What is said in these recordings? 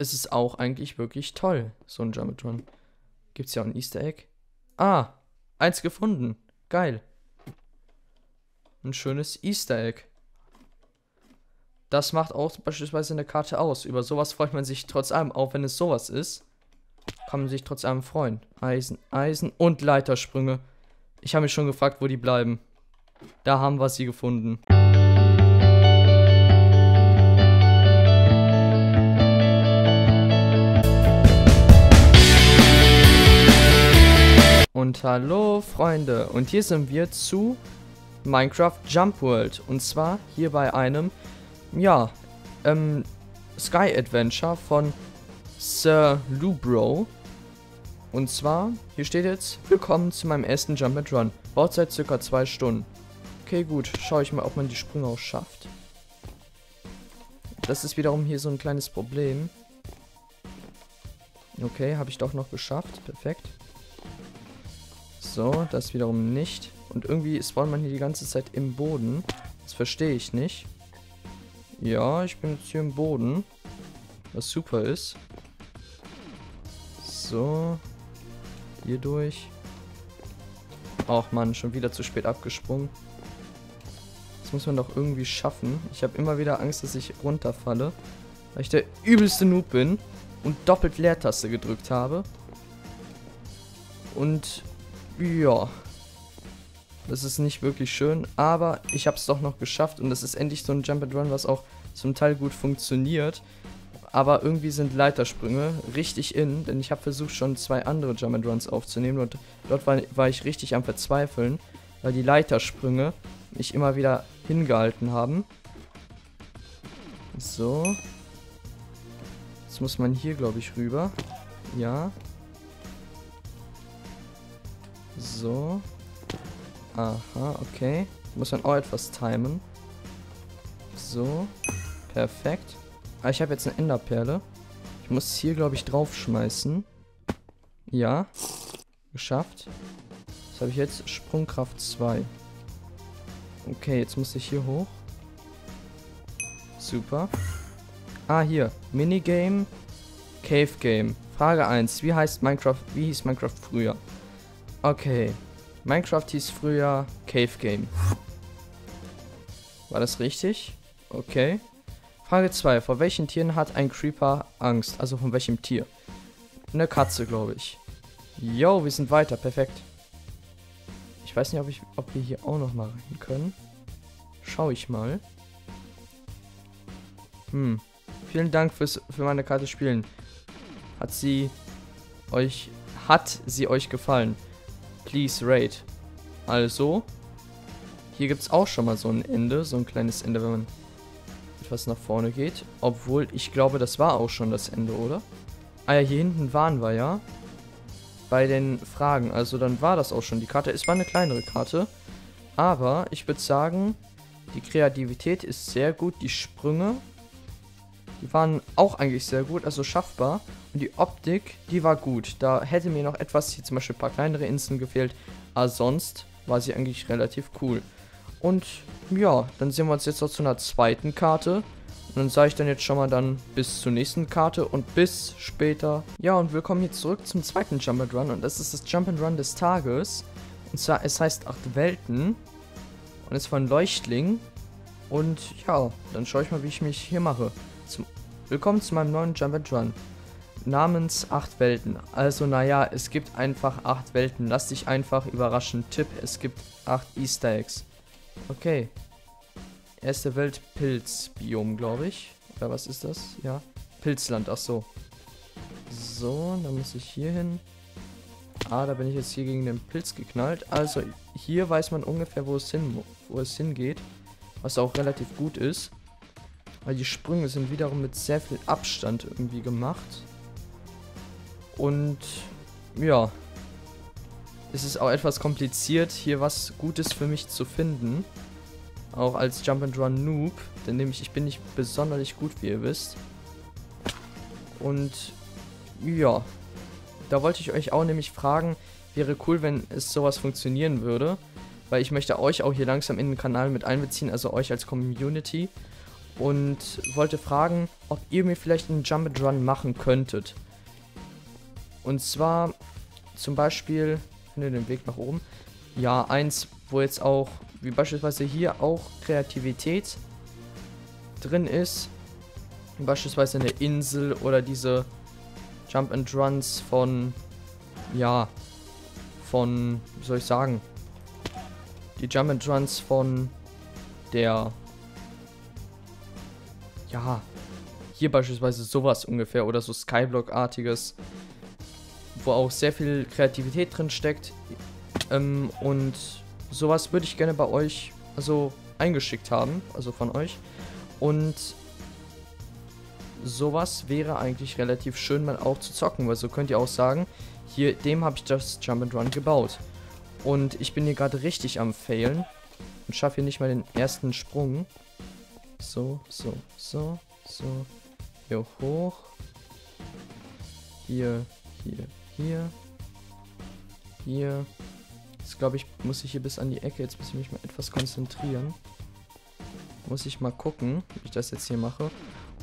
es ist auch eigentlich wirklich toll, so ein Jumpatron. Gibt's ja auch ein Easter Egg. Ah, eins gefunden. Geil. Ein schönes Easter Egg. Das macht auch beispielsweise eine Karte aus. Über sowas freut man sich trotz allem, auch wenn es sowas ist. Kann man sich trotz allem freuen. Eisen, Eisen und Leitersprünge. Ich habe mich schon gefragt, wo die bleiben. Da haben wir sie gefunden. Und hallo Freunde. Und hier sind wir zu Minecraft Jump World. Und zwar hier bei einem, ja, Sky Adventure von Sir Lubro. Und zwar, hier steht jetzt, willkommen zu meinem ersten Jump and Run. Baut seit ca. 2 Stunden. Okay, gut. Schaue ich mal, ob man die Sprünge auch schafft. Das ist wiederum hier so ein kleines Problem. Okay, habe ich doch noch geschafft. Perfekt. So, das wiederum nicht. Und irgendwie spawnt man hier die ganze Zeit im Boden. Das verstehe ich nicht. Ja, ich bin jetzt hier im Boden. Was super ist. So. Hier durch. Och man, schon wieder zu spät abgesprungen. Das muss man doch irgendwie schaffen. Ich habe immer wieder Angst, dass ich runterfalle. Weil ich der übelste Noob bin. Und doppelt Leertaste gedrückt habe. Und ja. Das ist nicht wirklich schön. Aber ich habe es doch noch geschafft. Und das ist endlich so ein Jump and Run, was auch zum Teil gut funktioniert. Aber irgendwie sind Leitersprünge richtig in, denn ich habe versucht, schon 2 andere Jump-and-Runs aufzunehmen und dort war ich richtig am Verzweifeln, weil die Leitersprünge mich immer wieder hingehalten haben. So. Jetzt muss man hier, glaube ich, rüber. Ja. So. Aha, okay. Muss man auch etwas timen. So. Perfekt. Ah, ich habe jetzt eine Enderperle. Ich muss hier, glaube ich, draufschmeißen. Ja. Geschafft. Was habe ich jetzt? Sprungkraft 2. Okay, jetzt muss ich hier hoch. Super. Ah, hier. Minigame. Cave Game. Frage 1. Wie hieß Minecraft früher? Okay. Minecraft hieß früher Cave Game. War das richtig? Okay. Frage 2. Vor welchen Tieren hat ein Creeper Angst? Also von welchem Tier? Eine Katze, glaube ich. Yo, wir sind weiter. Perfekt. Ich weiß nicht, ob wir hier auch noch mal rein können. Schau ich mal. Hm. Vielen Dank für meine Karte spielen. Hat sie euch gefallen? Please rate. Also. Hier gibt es auch schon mal so ein Ende. So ein kleines Ende, wenn man was nach vorne geht, obwohl ich glaube, das war auch schon das Ende, oder? Ah ja, hier hinten waren wir ja bei den Fragen, also dann war das auch schon die Karte. Es war eine kleinere Karte, aber ich würde sagen, die Kreativität ist sehr gut, die Sprünge, die waren auch eigentlich sehr gut, also schaffbar, und die Optik, die war gut. Da hätte mir noch etwas, hier zum Beispiel ein paar kleinere Inseln gefehlt, aber sonst war sie eigentlich relativ cool. Und ja, dann sehen wir uns jetzt noch zu einer zweiten Karte. Und dann sage ich dann jetzt schon mal dann bis zur nächsten Karte und bis später. Ja, und wir kommen jetzt zurück zum zweiten Jump'n'Run. Und das ist das Jump'n'Run des Tages. Und zwar, es heißt 8 Welten. Und ist von Leuchtling. Und ja, dann schaue ich mal, wie ich mich hier mache. Willkommen zu meinem neuen Jump'n'Run. Namens 8 Welten. Also naja, es gibt einfach 8 Welten. Lass dich einfach überraschen. Tipp, es gibt 8 Easter Eggs. Okay. Erste Welt Pilzbiom, glaube ich. Oder was ist das? Ja. Pilzland, ach so. So, dann muss ich hier hin. Ah, da bin ich jetzt hier gegen den Pilz geknallt. Also, hier weiß man ungefähr, wo es hingeht. Was auch relativ gut ist. Weil die Sprünge sind wiederum mit sehr viel Abstand irgendwie gemacht. Und ja. Es ist auch etwas kompliziert, hier was Gutes für mich zu finden. Auch als Jump-and-Run-Noob. Denn nämlich, ich bin nicht besonders gut, wie ihr wisst. Und ja, da wollte ich euch auch nämlich fragen, wäre cool, wenn es sowas funktionieren würde. Weil ich möchte euch auch hier langsam in den Kanal mit einbeziehen, also euch als Community. und wollte fragen, ob ihr mir vielleicht einen Jump and Run machen könntet. Und zwar zum Beispiel, finde den Weg nach oben. Ja, eins, wo jetzt auch, wie beispielsweise hier auch Kreativität drin ist. Beispielsweise eine Insel oder diese Jump and Runs von, ja, von, wie soll ich sagen, die Jump and Runs von der, ja, hier beispielsweise sowas ungefähr oder so Skyblock-artiges, wo auch sehr viel Kreativität drin steckt, und sowas würde ich gerne bei euch, also eingeschickt haben, also von euch, und sowas wäre eigentlich relativ schön mal auch zu zocken, weil so könnt ihr auch sagen, hier, dem habe ich das Jump and Run gebaut. Und ich bin hier gerade richtig am failen und schaffe hier nicht mal den ersten Sprung. So, so, so, so. Hier hoch. Hier, hier, hier. Hier. Jetzt glaube ich, muss ich hier bis an die Ecke. Jetzt muss ich mich mal etwas konzentrieren. Muss ich mal gucken, wie ich das jetzt hier mache.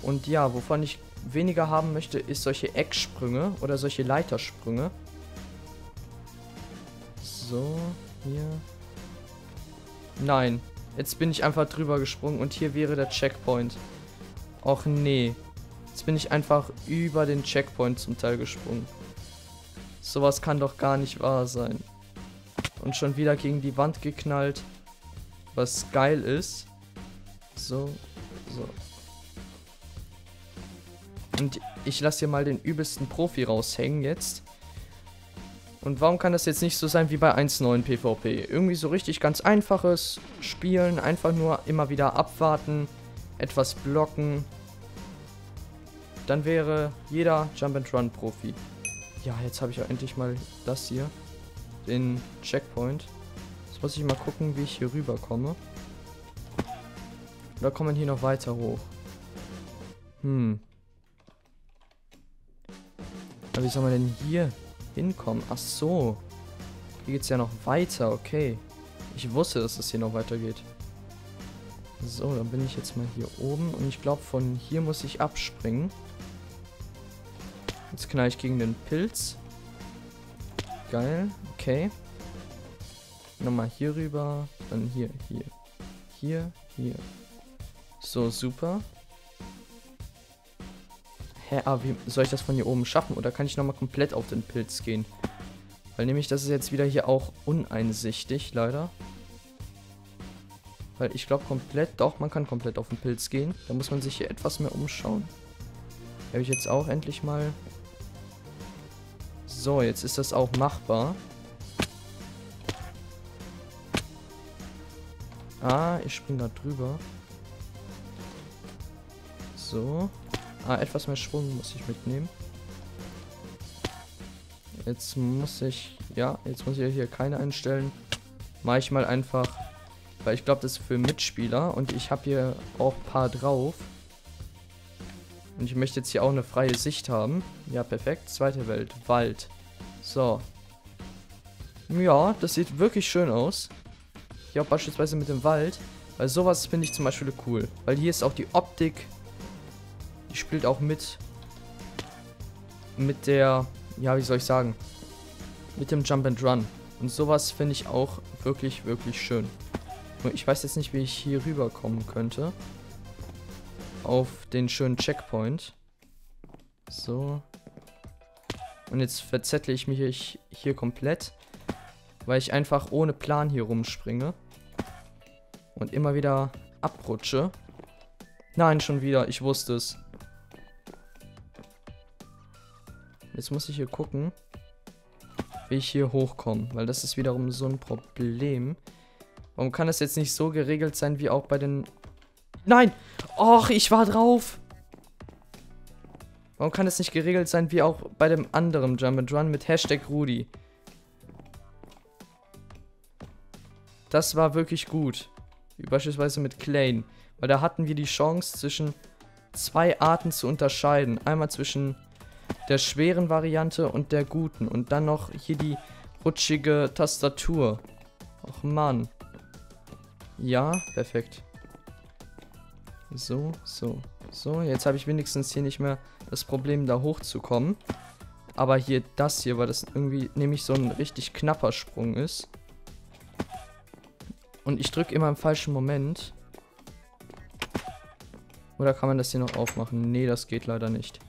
Und ja, wovon ich weniger haben möchte, ist solche Ecksprünge oder solche Leitersprünge. So, hier. Nein, jetzt bin ich einfach drüber gesprungen und hier wäre der Checkpoint. Och nee, jetzt bin ich einfach über den Checkpoint zum Teil gesprungen. Sowas kann doch gar nicht wahr sein. Und schon wieder gegen die Wand geknallt, was geil ist. So, so. Und ich lasse hier mal den übelsten Profi raushängen jetzt. Und warum kann das jetzt nicht so sein wie bei 1.9 PvP? Irgendwie so richtig ganz einfaches Spielen, einfach nur immer wieder abwarten, etwas blocken. Dann wäre jeder Jump and Run Profi. Ja, jetzt habe ich ja endlich mal das hier, den Checkpoint. Jetzt muss ich mal gucken, wie ich hier rüber komme. Oder kommen hier noch weiter hoch? Hm. Aber wie soll man denn hier hinkommen? Ach so. Hier geht es ja noch weiter, okay. Ich wusste, dass es hier noch weitergeht. So, dann bin ich jetzt mal hier oben. Und ich glaube, von hier muss ich abspringen. Jetzt knall ich gegen den Pilz. Geil, okay. Nochmal hier rüber. Dann hier, hier. Hier, hier. So, super. Hä, aber wie soll ich das von hier oben schaffen? Oder kann ich nochmal komplett auf den Pilz gehen? Weil nämlich, das ist jetzt wieder hier auch uneinsichtig, leider. Weil ich glaube komplett, doch, man kann komplett auf den Pilz gehen. Da muss man sich hier etwas mehr umschauen. Habe ich jetzt auch endlich mal... So, jetzt ist das auch machbar. Ah, ich springe da drüber. So... Ah, etwas mehr Schwung muss ich mitnehmen. Jetzt muss ich... Ja, jetzt muss ich hier keine einstellen. Mach ich mal einfach... Weil ich glaube, das ist für Mitspieler. Und ich habe hier auch ein paar drauf. Und ich möchte jetzt hier auch eine freie Sicht haben. Ja, perfekt. Zweite Welt. Wald. So. Ja, das sieht wirklich schön aus. Hier auch beispielsweise mit dem Wald. Weil sowas finde ich zum Beispiel cool. Weil hier ist auch die Optik... spielt auch mit der, ja, wie soll ich sagen, mit dem Jump and Run. Und sowas finde ich auch wirklich, wirklich schön. Nur ich weiß jetzt nicht, wie ich hier rüberkommen könnte. Auf den schönen Checkpoint. So. Und jetzt verzettle ich mich hier komplett, weil ich einfach ohne Plan hier rumspringe. Und immer wieder abrutsche. Nein, schon wieder. Ich wusste es. Jetzt muss ich hier gucken, wie ich hier hochkomme, weil das ist wiederum so ein Problem. Warum kann das jetzt nicht so geregelt sein, wie auch bei den... Nein! Och, ich war drauf! Warum kann das nicht geregelt sein, wie auch bei dem anderen Jump'n'Run mit Hashtag Rudi? Das war wirklich gut. Wie beispielsweise mit Klein. Weil da hatten wir die Chance, zwischen zwei Arten zu unterscheiden. Einmal zwischen... der schweren Variante und der guten. Und dann noch hier die rutschige Tastatur. Och Mann. Ja, perfekt. So, so, so. Jetzt habe ich wenigstens hier nicht mehr das Problem, da hochzukommen. Aber hier das hier, weil das irgendwie nämlich so ein richtig knapper Sprung ist. Und ich drücke immer im falschen Moment. Oder kann man das hier noch aufmachen? Nee, das geht leider nicht.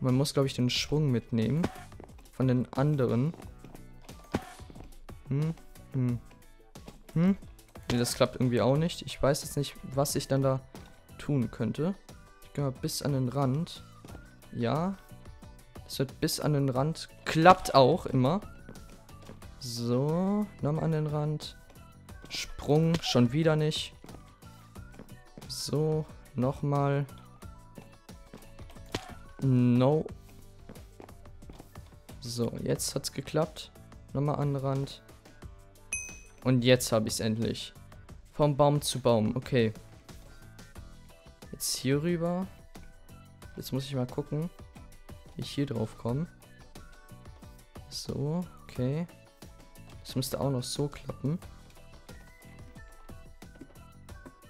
Man muss, glaube ich, den Schwung mitnehmen. Von den anderen. Nee, das klappt irgendwie auch nicht. Ich weiß jetzt nicht, was ich dann da tun könnte. Ich gehe mal bis an den Rand. Ja. Das wird bis an den Rand. Klappt auch immer. So. Nochmal an den Rand. Sprung. Schon wieder nicht. So. Nochmal. No. So. Jetzt hat's geklappt. Nochmal an den Rand. Und jetzt habe ich es endlich. Vom Baum zu Baum. Okay. Jetzt hier rüber. Jetzt muss ich mal gucken, wie ich hier drauf komme. So, okay. Das müsste auch noch so klappen.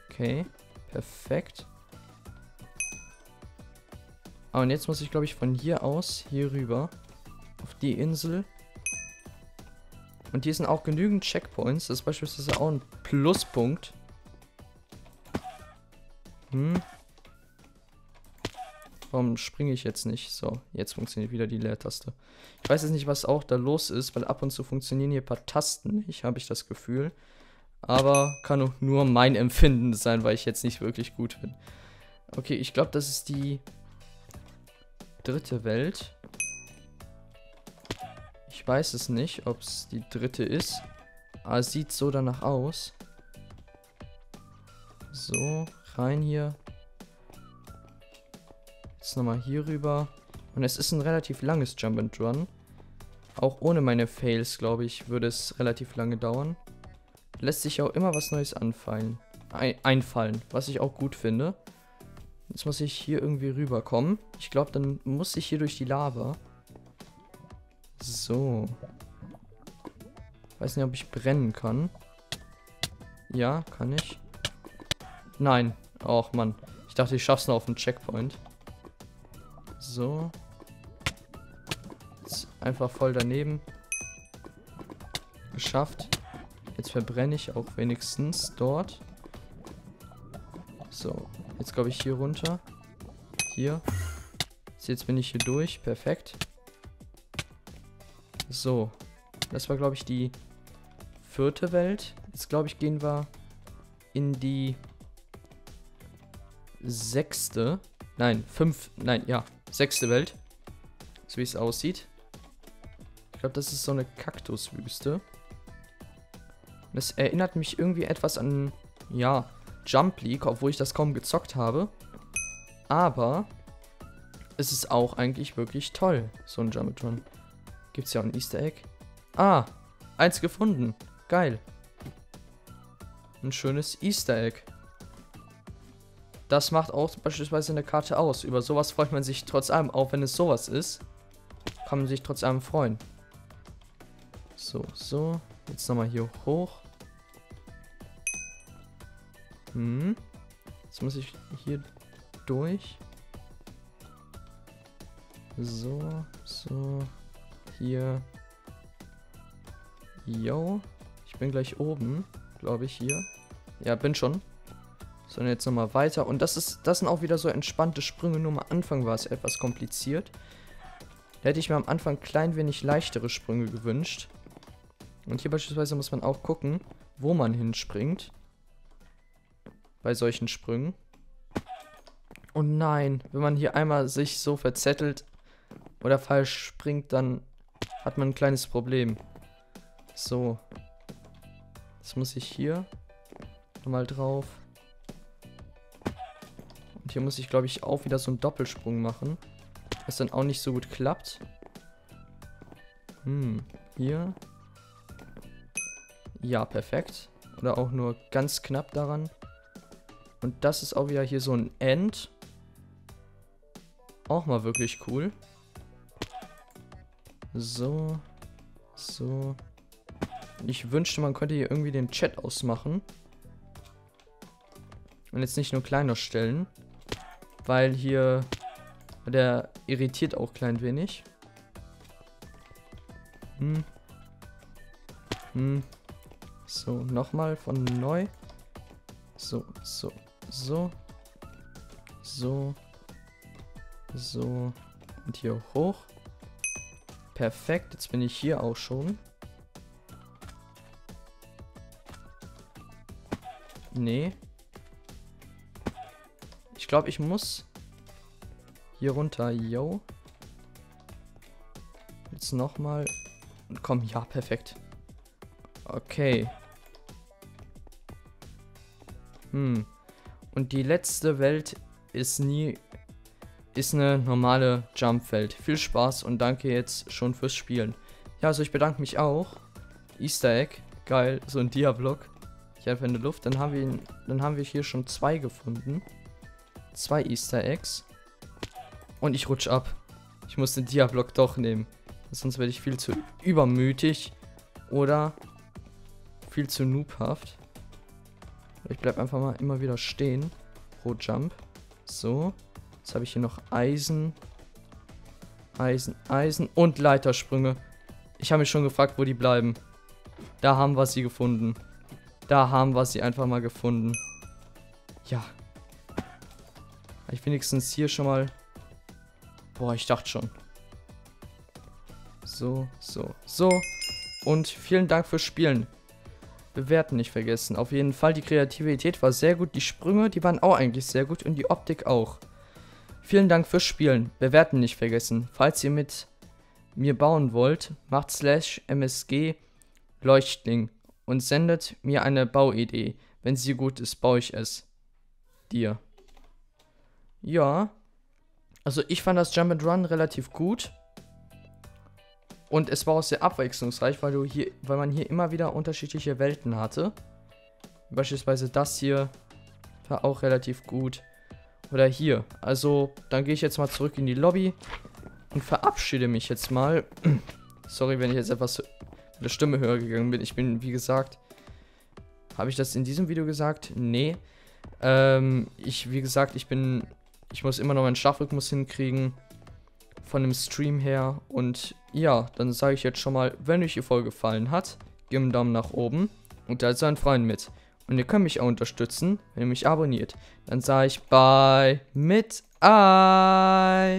Okay, perfekt. Ah, und jetzt muss ich, glaube ich, von hier aus hier rüber auf die Insel. Und hier sind auch genügend Checkpoints. Das ist beispielsweise auch ein Pluspunkt. Warum springe ich jetzt nicht? So, jetzt funktioniert wieder die Leertaste. Ich weiß jetzt nicht, was auch da los ist, weil ab und zu funktionieren hier ein paar Tasten nicht, habe ich das Gefühl. Aber kann auch nur mein Empfinden sein, weil ich jetzt nicht wirklich gut bin. Okay, ich glaube, das ist die dritte Welt. Ich weiß es nicht, ob es die dritte ist. Aber es sieht so danach aus. So, rein hier. Jetzt nochmal hier rüber. Und es ist ein relativ langes Jump and Run. Auch ohne meine Fails, glaube ich, würde es relativ lange dauern. Lässt sich auch immer was Neues einfallen, was ich auch gut finde. Jetzt muss ich hier irgendwie rüberkommen. Ich glaube, dann muss ich hier durch die Lava. So. Weiß nicht, ob ich brennen kann. Ja, kann ich. Nein. Och, Mann. Ich dachte, ich schaff's noch auf den Checkpoint. So. Jetzt einfach voll daneben. Geschafft. Jetzt verbrenne ich auch wenigstens dort. So. Jetzt glaube ich hier runter. Hier. Jetzt bin ich hier durch. Perfekt. So. Das war, glaube ich, die vierte Welt. Jetzt, glaube ich, gehen wir in die sechste. Nein, sechste Welt. So wie es aussieht. Ich glaube, das ist so eine Kaktuswüste. Das erinnert mich irgendwie etwas an, ja, Jump League, obwohl ich das kaum gezockt habe. Aber es ist auch eigentlich wirklich toll, so ein Jump Run. Gibt es ja auch ein Easter Egg. Ah, eins gefunden. Geil. Ein schönes Easter Egg. Das macht auch beispielsweise eine Karte aus. Über sowas freut man sich trotz allem. Auch wenn es sowas ist, kann man sich trotz allem freuen. So, so. Jetzt nochmal hier hoch. Jetzt muss ich hier durch. So, so. Hier. Yo. Ich bin gleich oben, glaube ich, hier. Ja, bin schon. Sondern jetzt nochmal weiter. Und das sind auch wieder so entspannte Sprünge. Nur am Anfang war es etwas kompliziert. Da hätte ich mir am Anfang ein klein wenig leichtere Sprünge gewünscht. Und hier beispielsweise muss man auch gucken, wo man hinspringt. Bei solchen Sprüngen. Oh nein, wenn man hier einmal sich so verzettelt oder falsch springt, dann hat man ein kleines Problem. So. Jetzt muss ich hier nochmal drauf. Hier muss ich, glaube ich, auch wieder so einen Doppelsprung machen. Was dann auch nicht so gut klappt. Hier. Ja, perfekt. Oder auch nur ganz knapp daran. Und das ist auch wieder hier so ein End. Auch mal wirklich cool. So. So. Ich wünschte, man könnte hier irgendwie den Chat ausmachen. Und jetzt nicht nur kleiner stellen. Weil hier... Der irritiert auch klein wenig. So, nochmal von neu. So. Und hier hoch. Perfekt, jetzt bin ich hier auch schon. Nee. Ich glaube, ich muss hier runter, yo. Jetzt nochmal. Komm, ja, perfekt. Okay. Und die letzte Welt ist eine normale Jump-Welt. Viel Spaß und danke jetzt schon fürs Spielen. Ja, also ich bedanke mich auch. Easter Egg. Geil, so ein Dia-Block. Ich helfe in der Luft. Dann haben wir hier schon 2 gefunden. 2 Easter Eggs. Und ich rutsche ab. Ich muss den Dia-Block doch nehmen. Sonst werde ich viel zu übermütig. Oder viel zu noobhaft. Ich bleibe einfach mal immer wieder stehen. Pro Jump. So. Jetzt habe ich hier noch Eisen. Eisen. Und Leitersprünge. Ich habe mich schon gefragt, wo die bleiben. Da haben wir sie gefunden. Da haben wir sie einfach mal gefunden. Ja. Habe ich wenigstens hier schon mal... Boah, ich dachte schon. So. Und vielen Dank fürs Spielen. Bewerten nicht vergessen. Auf jeden Fall, die Kreativität war sehr gut. Die Sprünge, die waren auch eigentlich sehr gut. Und die Optik auch. Vielen Dank fürs Spielen. Bewerten nicht vergessen. Falls ihr mit mir bauen wollt, macht /msg Leuchtling und sendet mir eine Bauidee. Wenn sie gut ist, baue ich es. Dir. Ja. Also ich fand das Jump and Run relativ gut. Und es war auch sehr abwechslungsreich, weil man hier immer wieder unterschiedliche Welten hatte. Beispielsweise das hier war auch relativ gut. Oder hier. Also dann gehe ich jetzt mal zurück in die Lobby und verabschiede mich jetzt mal. Sorry, wenn ich jetzt etwas mit der Stimme höher gegangen bin. Ich bin, wie gesagt, habe ich das in diesem Video gesagt? Nee. Ich muss immer noch meinen Schlafrhythmus hinkriegen. Von dem Stream her. Und ja, dann sage ich jetzt schon mal, wenn euch die Folge gefallen hat, gebt einen Daumen nach oben und teilt seinen Freunden mit. Und ihr könnt mich auch unterstützen, wenn ihr mich abonniert. Dann sage ich bye mit Ei.